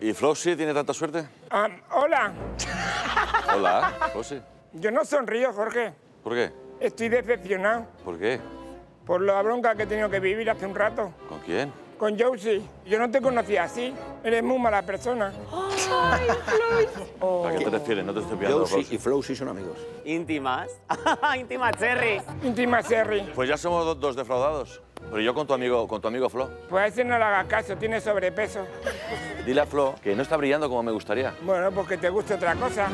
¿Y Flosie tiene tanta suerte? Hola. Hola, Flosie. Yo no sonrío, Jorge. ¿Por qué? Estoy decepcionado. ¿Por qué? Por la bronca que he tenido que vivir hace un rato. ¿Con quién? Con Josie. Yo no te conocía así. Eres muy mala persona. ¡Ay, Flosie! Oh. ¿A qué te refieres? No te estoy pillando. Josie y Flosie son amigos. Íntimas. Íntima Cherry. Íntima Cherry. Pues ya somos dos defraudados. Pero yo con tu amigo Flo. Pues a ese no le hagas caso, tiene sobrepeso. Dile a Flo que no está brillando como me gustaría. Bueno, pues que te guste otra cosa.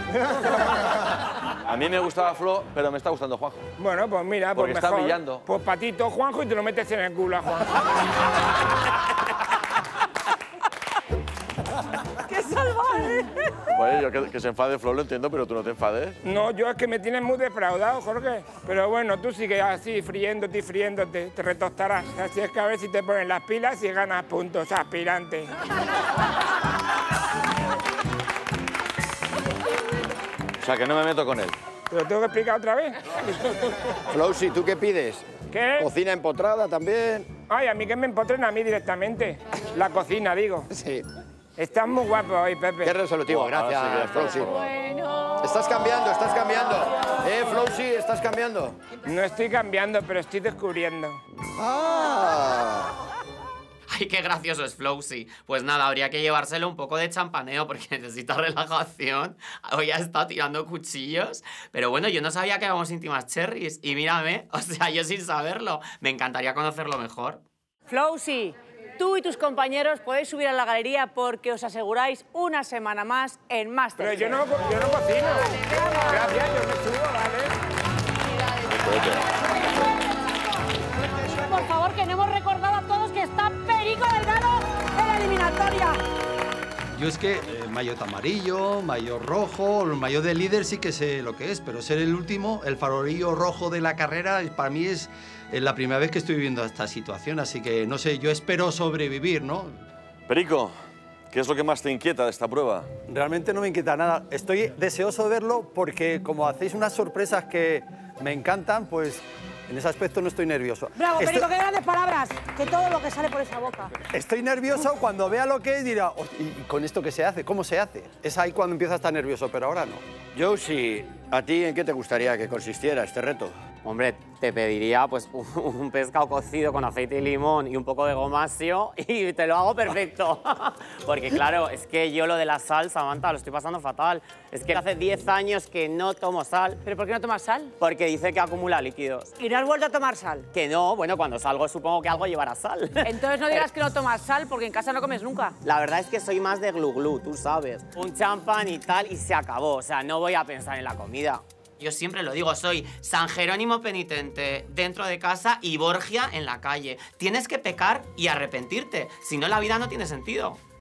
A mí me gustaba Flo, pero me está gustando Juanjo. Bueno, pues mira, porque pues mejor, está brillando. Pues patito Juanjo y te lo metes en el culo a Juanjo. ¡Qué salvaje! Pues yo que se enfade Flo lo entiendo, pero tú no te enfades. No, yo es que me tienes muy defraudado, Jorge. Pero bueno, tú sigues así, friéndote y friéndote, te retostarás. Así es que a ver si te ponen las pilas y ganas puntos, aspirante. O sea, que no me meto con él. ¿Te lo tengo que explicar otra vez? Flosie, ¿tú qué pides? ¿Qué? ¿Cocina empotrada también? Ay, a mí que me empotren a mí directamente. La cocina, digo. Sí. Estás muy guapo hoy, Pepe. Qué resolutivo, gracias, Flosie. Bueno. Estás cambiando. Flosie, estás cambiando. No estoy cambiando, pero estoy descubriendo. ¡Ah! ¡Ay, qué gracioso es Flosie! Pues nada, habría que llevárselo un poco de champaneo porque necesita relajación. Hoy ha estado tirando cuchillos. Pero bueno, yo no sabía que éramos íntimas cherries. Y mírame, o sea, yo sin saberlo. Me encantaría conocerlo mejor. Flosie, tú y tus compañeros podéis subir a la galería porque os aseguráis una semana más en Master. Pero yo no cocino. Gracias, yo me subo, ¿vale? Por favor, que no hemos recordado a todos que está Perico Delgado en la eliminatoria. Yo es que el maillot amarillo, maillot rojo, el maillot de líder sí que sé lo que es, pero ser el último, el farolillo rojo de la carrera, para mí es la primera vez que estoy viviendo esta situación, así que no sé, yo espero sobrevivir, ¿no? Perico, ¿qué es lo que más te inquieta de esta prueba? Realmente no me inquieta nada, estoy deseoso de verlo porque como hacéis unas sorpresas que me encantan, pues en ese aspecto no estoy nervioso. Bravo, Perico, qué grandes palabras, que todo lo que sale por esa boca. Estoy nervioso cuando vea lo que es, dirá, ¿y con esto qué se hace? ¿Cómo se hace? Es ahí cuando empieza a estar nervioso, pero ahora no. Josie, ¿a ti en qué te gustaría que consistiera este reto? Hombre, te pediría pues un pescado cocido con aceite y limón y un poco de gomasio y te lo hago perfecto. Porque claro, es que yo lo de la sal, Samantha, lo estoy pasando fatal. Es que hace 10 años que no tomo sal. ¿Pero por qué no tomas sal? Porque dice que acumula líquidos. ¿Y no has vuelto a tomar sal? Que no, bueno, cuando salgo supongo que algo llevará sal. Entonces no digas que no tomas sal porque en casa no comes nunca. La verdad es que soy más de glu-glu, tú sabes. Un champán y tal y se acabó, o sea, no voy a pensar en la comida. Yo siempre lo digo, soy San Jerónimo penitente dentro de casa y Borgia en la calle. Tienes que pecar y arrepentirte, si no la vida no tiene sentido.